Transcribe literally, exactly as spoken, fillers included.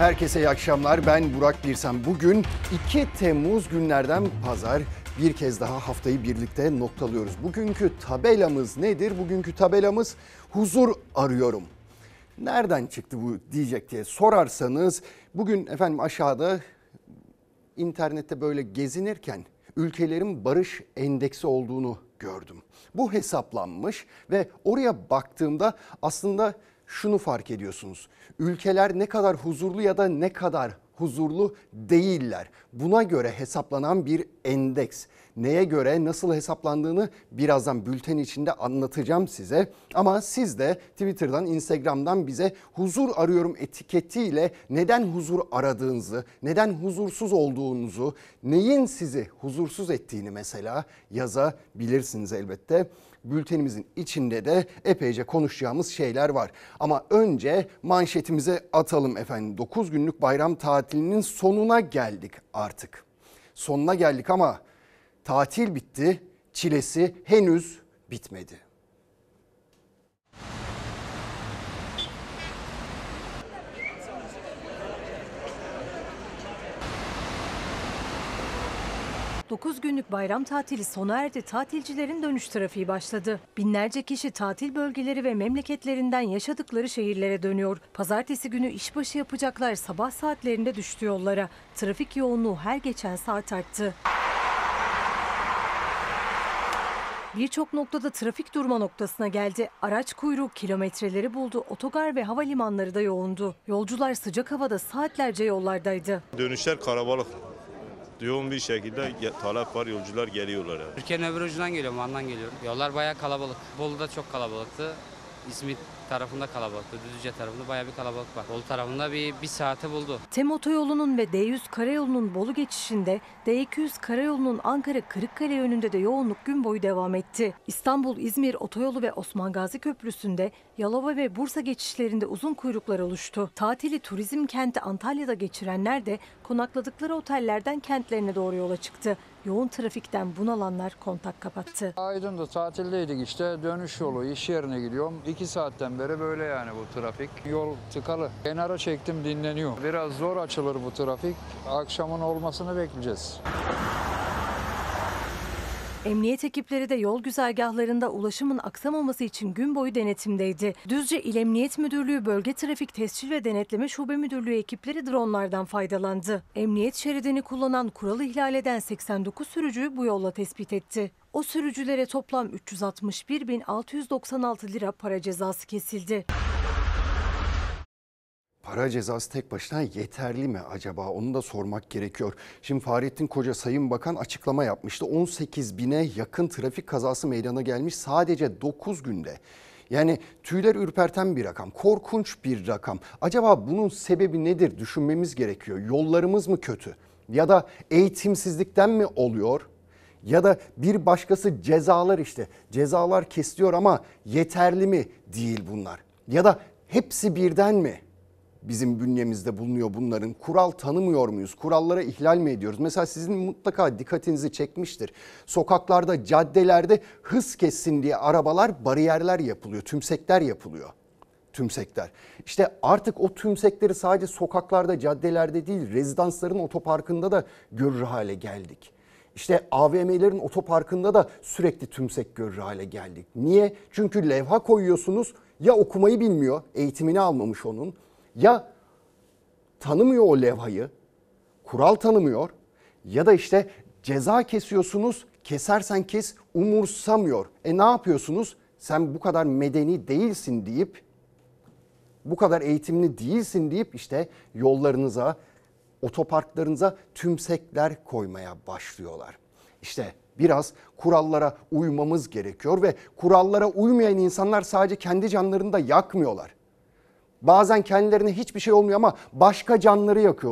Herkese iyi akşamlar. Ben Burak Birsen. Bugün iki Temmuz günlerden pazar. Bir kez daha haftayı birlikte noktalıyoruz. Bugünkü tabelamız nedir? Bugünkü tabelamız huzur arıyorum. Nereden çıktı bu diyecek diye sorarsanız bugün efendim aşağıda internette böyle gezinirken ülkelerin barış endeksi olduğunu gördüm. Bu hesaplanmış ve oraya baktığımda aslında şunu fark ediyorsunuz. Ülkeler ne kadar huzurlu ya da ne kadar huzurlu değiller. Buna göre hesaplanan bir endeks. Neye göre nasıl hesaplandığını birazdan bülten içinde anlatacağım size. Ama siz de Twitter'dan, Instagram'dan bize huzur arıyorum etiketiyle neden huzur aradığınızı, neden huzursuz olduğunuzu, neyin sizi huzursuz ettiğini mesela yazabilirsiniz elbette. Bültenimizin içinde de epeyce konuşacağımız şeyler var. Ama önce manşetimize atalım efendim. dokuz günlük bayram tatilinin sonuna geldik artık. Sonuna geldik ama tatil bitti, çilesi henüz bitmedi. dokuz günlük bayram tatili sona erdi, tatilcilerin dönüş trafiği başladı. Binlerce kişi tatil bölgeleri ve memleketlerinden yaşadıkları şehirlere dönüyor. Pazartesi günü işbaşı yapacaklar, sabah saatlerinde düştü yollara. Trafik yoğunluğu her geçen saat arttı. Birçok noktada trafik durma noktasına geldi. Araç kuyruğu kilometreleri buldu. Otogar ve havalimanları da yoğundu. Yolcular sıcak havada saatlerce yollardaydı. Dönüşler karabalık. Yoğun bir şekilde talep var, yolcular geliyorlar. Yani. Türkiye'nin öbür ucundan geliyorum, Van'dan geliyorum. Yollar bayağı kalabalık. Bolu'da çok kalabalıktı. İsmit tarafında kalabalıktı. Düzce tarafında bayağı bir kalabalık var. Bolu tarafında bir, bir saate buldu. Tem otoyolunun ve D yüz karayolunun Bolu geçişinde, D iki yüz karayolunun Ankara Kırıkkale yönünde de yoğunluk gün boyu devam etti. İstanbul-İzmir otoyolu ve Osman Gazi Köprüsü'nde, Yalova ve Bursa geçişlerinde uzun kuyruklar oluştu. Tatili turizm kenti Antalya'da geçirenler de konakladıkları otellerden kentlerine doğru yola çıktı. Yoğun trafikten bunalanlar kontak kapattı. Aydın'da tatildeydik işte, dönüş yolu, iş yerine gidiyorum. İki saatten beri böyle yani bu trafik. Yol tıkalı. Kenara çektim, dinleniyor. Biraz zor açılır bu trafik. Akşamın olmasını bekleyeceğiz. Emniyet ekipleri de yol güzergahlarında ulaşımın aksamaması için gün boyu denetimdeydi. Düzce İl Emniyet Müdürlüğü Bölge Trafik Tescil ve Denetleme Şube Müdürlüğü ekipleri dronlardan faydalandı. Emniyet şeridini kullanan, kuralı ihlal eden seksen dokuz sürücüyü bu yolla tespit etti. O sürücülere toplam üç yüz altmış bir bin altı yüz doksan altı lira para cezası kesildi. Para cezası tek başına yeterli mi acaba? Onu da sormak gerekiyor. Şimdi Fahrettin Koca Sayın Bakan açıklama yapmıştı. on sekiz bine yakın trafik kazası meydana gelmiş sadece dokuz günde. Yani tüyler ürperten bir rakam, korkunç bir rakam. Acaba bunun sebebi nedir? Düşünmemiz gerekiyor. Yollarımız mı kötü? Ya da eğitimsizlikten mi oluyor? Ya da bir başkası cezalar işte. Cezalar kesiliyor ama yeterli mi? Değil bunlar. Ya da hepsi birden mi? Bizim bünyemizde bulunuyor bunların. Kural tanımıyor muyuz? Kurallara ihlal mi ediyoruz? Mesela sizin mutlaka dikkatinizi çekmiştir. Sokaklarda, caddelerde hız kessin diye arabalar, bariyerler yapılıyor. Tümsekler yapılıyor. Tümsekler. İşte artık o tümsekleri sadece sokaklarda, caddelerde değil, rezidansların otoparkında da görür hale geldik. İşte A V M'lerin otoparkında da sürekli tümsek görür hale geldik. Niye? Çünkü levha koyuyorsunuz, ya okumayı bilmiyor, eğitimini almamış onun. Ya tanımıyor o levhayı, kural tanımıyor ya da işte ceza kesiyorsunuz, kesersen kes umursamıyor. E ne yapıyorsunuz? Sen bu kadar medeni değilsin deyip, bu kadar eğitimli değilsin deyip işte yollarınıza, otoparklarınıza tümsekler koymaya başlıyorlar. İşte biraz kurallara uymamız gerekiyor ve kurallara uymayan insanlar sadece kendi canlarını da yakmıyorlar. Bazen kendilerine hiçbir şey olmuyor ama başka canları yakıyorlar.